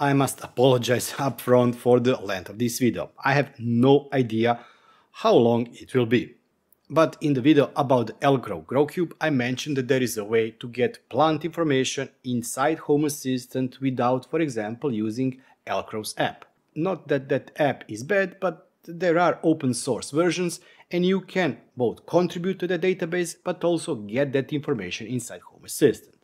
I must apologize upfront for the length of this video. I have no idea how long it will be. But in the video about the Elecrow GrowCube, I mentioned that there is a way to get plant information inside Home Assistant without, for example, using Elecrow's app. Not that that app is bad, but there are open source versions and you can both contribute to the database but also get that information inside Home Assistant.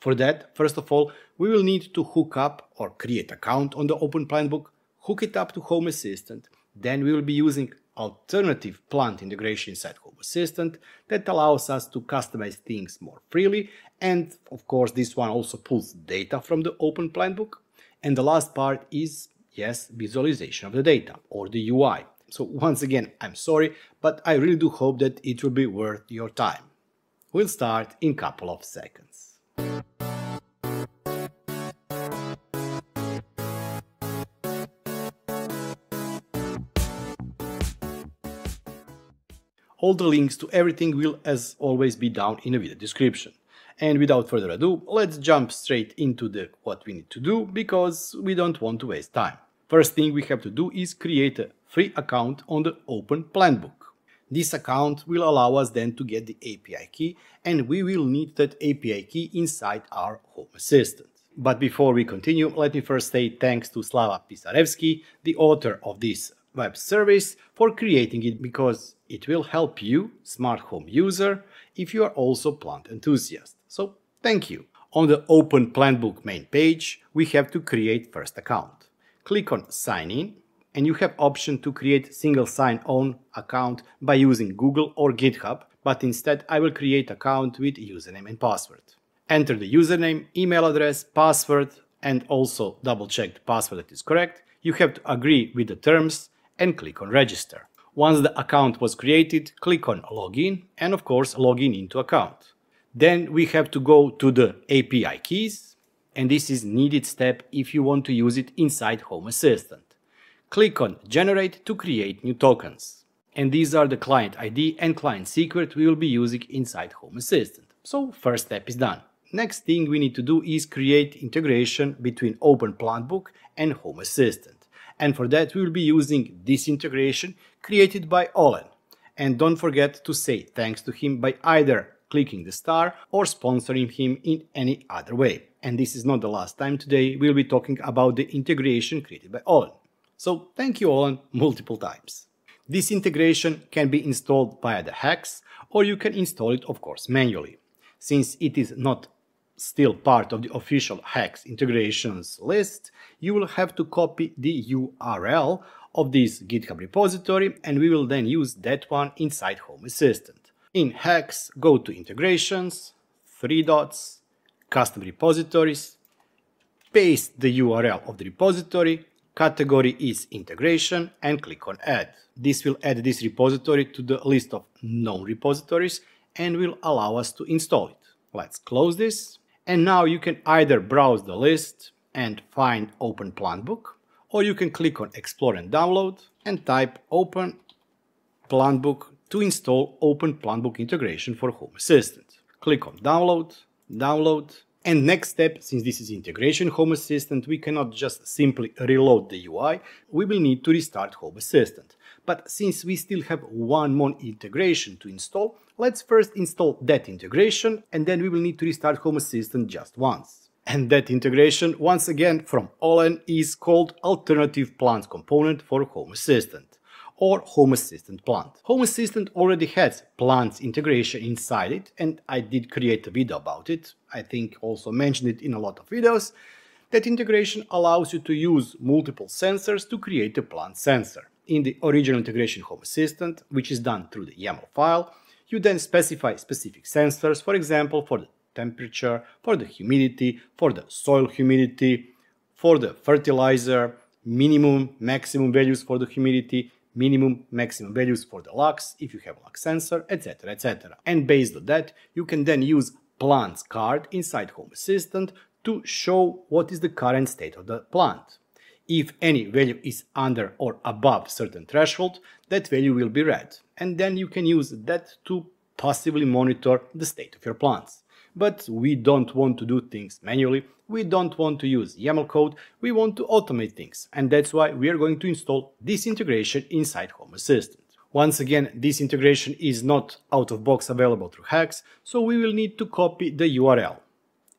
For that, first of all, we will need to hook up or create an account on the Open Plantbook, hook it up to Home Assistant, then we will be using Alternative Plant integration inside Home Assistant that allows us to customize things more freely, and of course this one also pulls data from the Open Plantbook. And the last part is, yes, visualization of the data or the UI. So once again, I'm sorry, but I really do hope that it will be worth your time. We'll start in a couple of seconds. All the links to everything will, as always, be down in the video description. And without further ado, let's jump straight into what we need to do, because we don't want to waste time. First thing we have to do is create a free account on the Open Plantbook. This account will allow us then to get the API key, and we will need that API key inside our Home Assistant. But before we continue, let me first say thanks to Slava Pisarevski, the author of this web service, for creating it, because it will help you, smart home user, if you are also plant enthusiast. So thank you. On the Open Plantbook main page, we have to create first account. Click on sign in and you have option to create single sign on account by using Google or GitHub, but instead I will create account with username and password. Enter the username, email address, password, and also double check the password that is correct. You have to agree with the terms and click on register. Once the account was created, click on login and of course login into account. Then we have to go to the API keys, and this is needed step if you want to use it inside Home Assistant. Click on generate to create new tokens. And these are the client ID and client secret we will be using inside Home Assistant. So first step is done. Next thing we need to do is create integration between Open Plantbook and Home Assistant. And for that we will be using this integration created by Olen. And don't forget to say thanks to him by either clicking the star or sponsoring him in any other way. And this is not the last time today we'll be talking about the integration created by Olen. So thank you, Olen, multiple times. This integration can be installed via the HACS, or you can install it of course manually. Since it is not still part of the official HACS integrations list, you will have to copy the URL of this GitHub repository, and we will then use that one inside Home Assistant. In HACS, go to integrations, 3 dots, custom repositories, paste the URL of the repository, category is integration, and click on add. This will add this repository to the list of known repositories and will allow us to install it. Let's close this. And now you can either browse the list and find Open Plantbook, or you can click on Explore and Download and type Open Plantbook to install Open Plantbook integration for Home Assistant. Click on Download, Download, and next step, since this is integration Home Assistant, we cannot just simply reload the UI, we will need to restart Home Assistant. But since we still have one more integration to install, let's first install that integration, and then we will need to restart Home Assistant just once. And that integration, once again from Olen, is called Alternative Plants Component for Home Assistant, or Home Assistant Plant. Home Assistant already has plants integration inside it, and I did create a video about it. I think also mentioned it in a lot of videos. That integration allows you to use multiple sensors to create a plant sensor. In the original integration Home Assistant, which is done through the YAML file, you then specify specific sensors, for example, for the temperature, for the humidity, for the soil humidity, for the fertilizer, minimum, maximum values for the humidity, minimum, maximum values for the lux, if you have a lux sensor, etc, etc. And based on that, you can then use plants card inside Home Assistant to show what is the current state of the plant. If any value is under or above certain threshold, that value will be red, and then you can use that to possibly monitor the state of your plants. but we don't want to do things manually, we don't want to use YAML code, we want to automate things, and that's why we are going to install this integration inside Home Assistant. Once again, this integration is not out-of-box available through HACS, so we will need to copy the URL.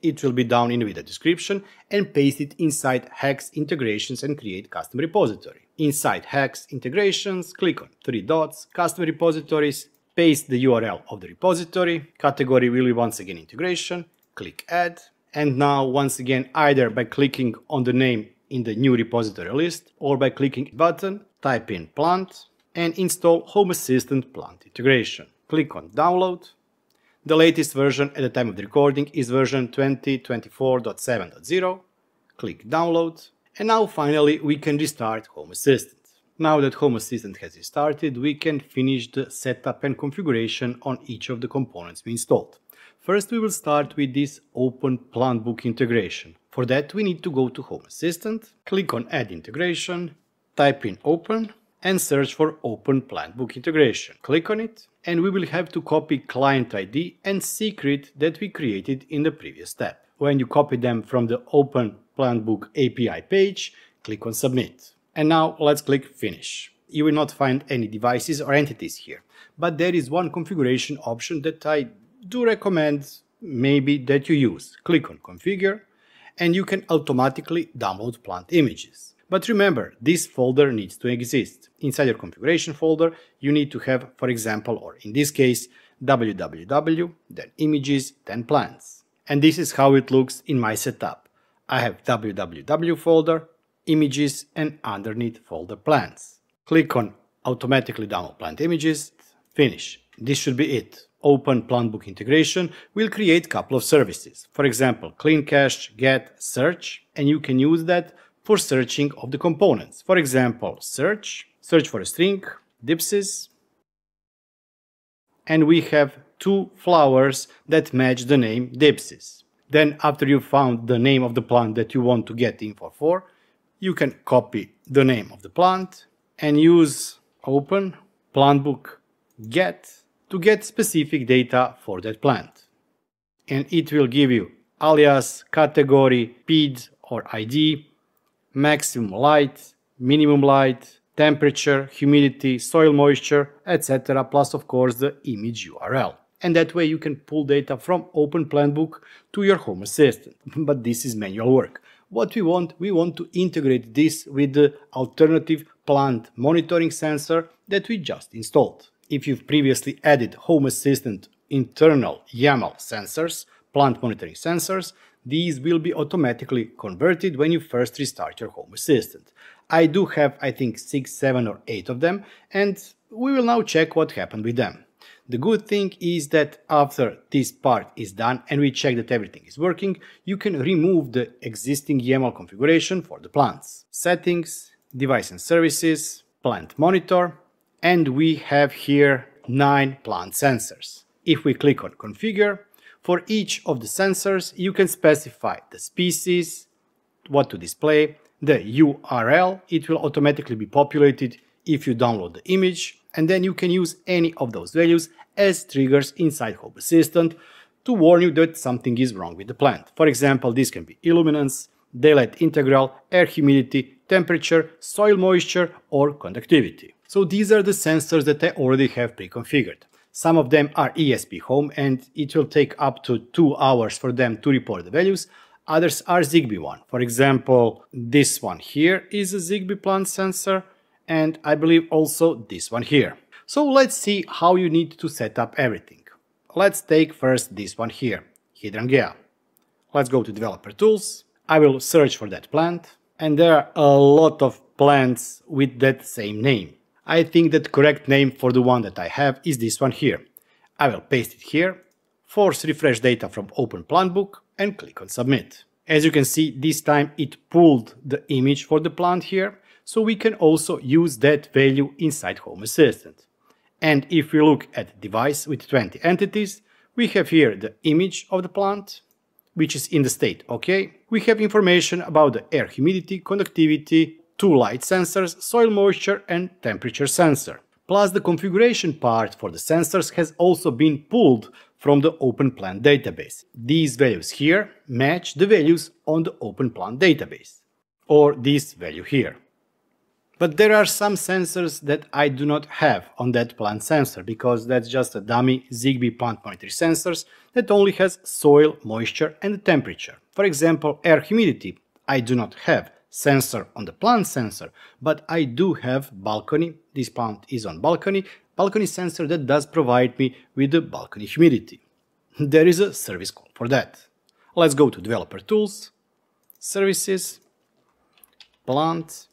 It will be down in the video description, and paste it inside HACS Integrations and create custom repository. Inside HACS Integrations, click on 3 dots, Custom Repositories, paste the URL of the repository, category will be once again Integration, click Add, and now once again either by clicking on the name in the new repository list or by clicking button, type in Plant and install Home Assistant Plant Integration. Click on Download. The latest version at the time of the recording is version 2024.7.0. Click Download. And now finally we can restart Home Assistant. Now that Home Assistant has restarted, we can finish the setup and configuration on each of the components we installed. First we will start with this Open Plantbook integration. For that we need to go to Home Assistant, click on Add Integration, type in Open, and search for Open Plantbook integration. Click on it, and we will have to copy client ID and secret that we created in the previous step. When you copy them from the Open Plantbook API page, click on Submit. And now let's click Finish. You will not find any devices or entities here, but there is one configuration option that I do recommend maybe that you use. Click on Configure, and you can automatically download plant images. But remember, this folder needs to exist. Inside your configuration folder, you need to have, for example, or in this case, www, then images, then plants. And this is how it looks in my setup. I have www folder, images, and underneath folder plants. Click on automatically download plant images, finish. This should be it. Open Plantbook integration will create a couple of services. For example, clean cache, get, search, and you can use that for searching of the components. For example, search for a string, dipsys, and we have 2 flowers that match the name dipsys. Then after you found the name of the plant that you want to get info for, you can copy the name of the plant and use Open Plantbook get to get specific data for that plant. And it will give you alias, category, PID or ID, maximum light, minimum light, temperature, humidity, soil moisture, etc. plus of course the image URL. And that way you can pull data from Open Plantbook to your Home Assistant. But this is manual work. What we want to integrate this with the alternative plant monitoring sensor that we just installed. If you've previously added Home Assistant internal YAML sensors, plant monitoring sensors, these will be automatically converted when you first restart your Home Assistant. I do have, I think, 6, 7 or 8 of them, and we will now check what happened with them. The good thing is that after this part is done and we check that everything is working, you can remove the existing YAML configuration for the plants. Settings, Device and Services, Plant Monitor, and we have here 9 plant sensors. If we click on Configure, for each of the sensors, you can specify the species, what to display, the URL, it will automatically be populated if you download the image, and then you can use any of those values as triggers inside Home Assistant to warn you that something is wrong with the plant. For example, this can be illuminance, daylight integral, air humidity, temperature, soil moisture, or conductivity. So these are the sensors that I already have pre-configured. Some of them are ESP Home and it will take up to 2 hours for them to report the values. Others are Zigbee one. For example, this one here is a Zigbee plant sensor and I believe also this one here. So let's see how you need to set up everything. Let's take first this one here, Hydrangea. Let's go to Developer Tools. I will search for that plant and there are a lot of plants with that same name. I think that the correct name for the one that I have is this one here. I will paste it here, force refresh data from Open Plantbook and click on Submit. As you can see, this time it pulled the image for the plant here, so we can also use that value inside Home Assistant. And if we look at device with 20 entities, we have here the image of the plant, which is in the state OK. We have information about the air humidity, conductivity, 2 light sensors, soil moisture and temperature sensor. Plus the configuration part for the sensors has also been pulled from the Open Plant database. These values here match the values on the Open Plant database, or this value here. But there are some sensors that I do not have on that plant sensor, because that's just a dummy Zigbee plant monitoring sensors that only has soil, moisture and temperature. For example, air humidity. I do not have sensor on the plant sensor, but I do have balcony. This plant is on balcony. Balcony sensor that does provide me with the balcony humidity. There is a service call for that. Let's go to Developer Tools, Services, Plant.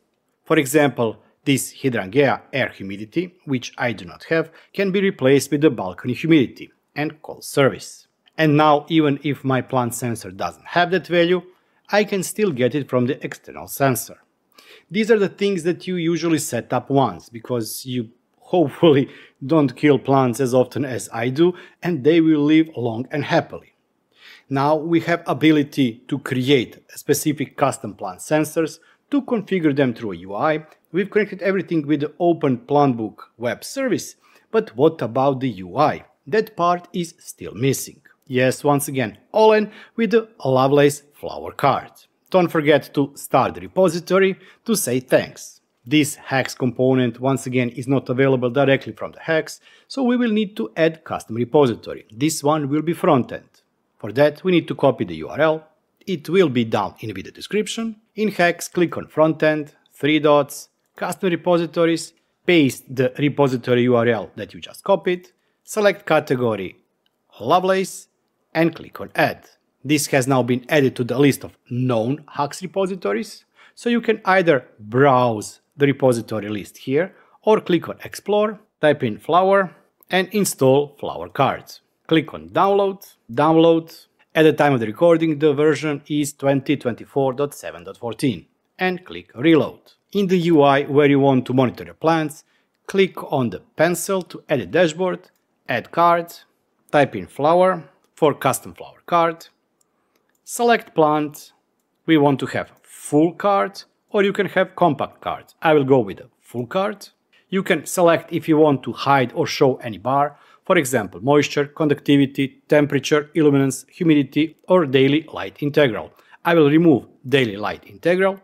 For example, this Hydrangea air humidity, which I do not have, can be replaced with the balcony humidity and call service. And now, even if my plant sensor doesn't have that value, I can still get it from the external sensor. These are the things that you usually set up once, because you hopefully don't kill plants as often as I do, and they will live long and happily. Now we have ability to create specific custom plant sensors, to configure them through a UI. We've connected everything with the Open Plantbook web service, but what about the UI? That part is still missing. Yes, once again, Olen with the Lovelace flower card. Don't forget to start the repository to say thanks. This HACS component, once again, is not available directly from the HACS, so we will need to add custom repository. This one will be front-end. For that, we need to copy the URL. It will be down in the video description. In HACS, click on front-end, 3 dots, custom repositories, paste the repository URL that you just copied, select category Lovelace, and click on add. This has now been added to the list of known HACS repositories, so you can either browse the repository list here, or click on Explore, type in flower and install flower cards. Click on download. At the time of the recording, the version is 2024.7.14, and click reload. In the UI where you want to monitor your plants, click on the pencil to add a dashboard, add card, type in flower for custom flower card, select plant. We want to have full card, or you can have compact cards. I will go with a full card. You can select if you want to hide or show any bar, for example, moisture, conductivity, temperature, illuminance, humidity, or daily light integral. I will remove daily light integral,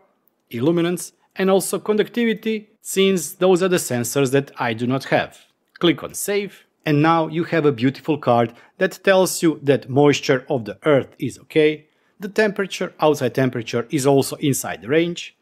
illuminance, and also conductivity, since those are the sensors that I do not have. Click on Save, and now you have a beautiful card that tells you that moisture of the earth is okay, the temperature, outside temperature, is also inside the range,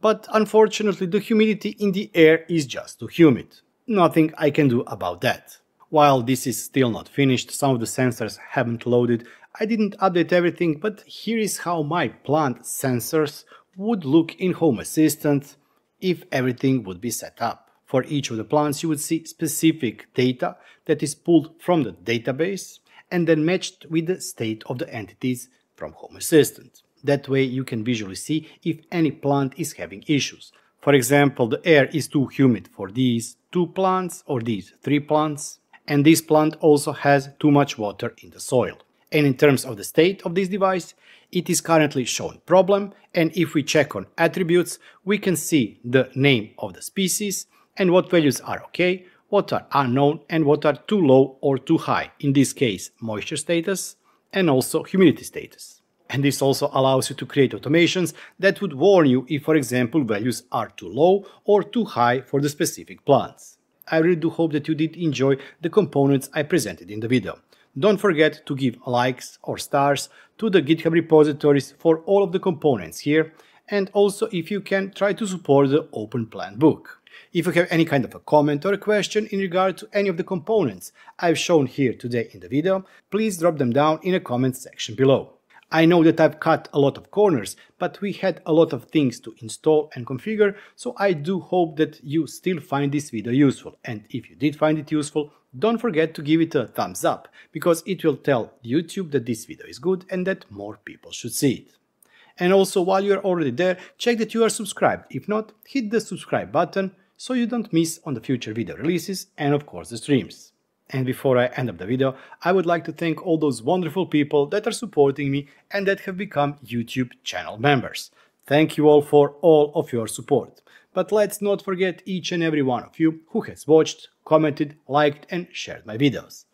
but unfortunately the humidity in the air is just too humid. Nothing I can do about that. While this is still not finished, some of the sensors haven't loaded, I didn't update everything, but here is how my plant sensors would look in Home Assistant if everything would be set up. For each of the plants you would see specific data that is pulled from the database and then matched with the state of the entities from Home Assistant. That way you can visually see if any plant is having issues. For example, the air is too humid for these 2 plants or these 3 plants, and this plant also has too much water in the soil. And in terms of the state of this device, it is currently shown problem, and if we check on attributes, we can see the name of the species and what values are okay, what are unknown and what are too low or too high, in this case moisture status and also humidity status. And this also allows you to create automations that would warn you if, for example, values are too low or too high for the specific plants. I really do hope that you did enjoy the components I presented in the video. Don't forget to give likes or stars to the GitHub repositories for all of the components here, and also if you can, try to support the Open Plantbook. If you have any kind of a comment or a question in regard to any of the components I've shown here today in the video, please drop them down in the comment section below. I know that I've cut a lot of corners, but we had a lot of things to install and configure, so I do hope that you still find this video useful. And if you did find it useful, don't forget to give it a thumbs up, because it will tell YouTube that this video is good and that more people should see it. And also, while you are already there, check that you are subscribed. If not, hit the subscribe button so you don't miss on the future video releases and of course the streams. And before I end up the video, I would like to thank all those wonderful people that are supporting me and that have become YouTube channel members. Thank you all for all of your support. But let's not forget each and every one of you who has watched, commented, liked and shared my videos.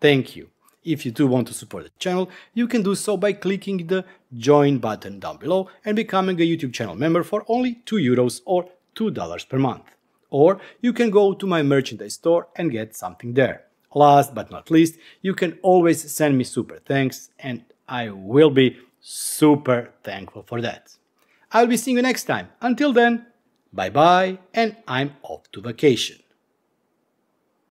Thank you. If you do want to support the channel, you can do so by clicking the join button down below and becoming a YouTube channel member for only €2 or $2 per month. Or you can go to my merchandise store and get something there. Last but not least, you can always send me super thanks and I will be super thankful for that. I'll be seeing you next time. Until then, bye bye, and I'm off to vacation.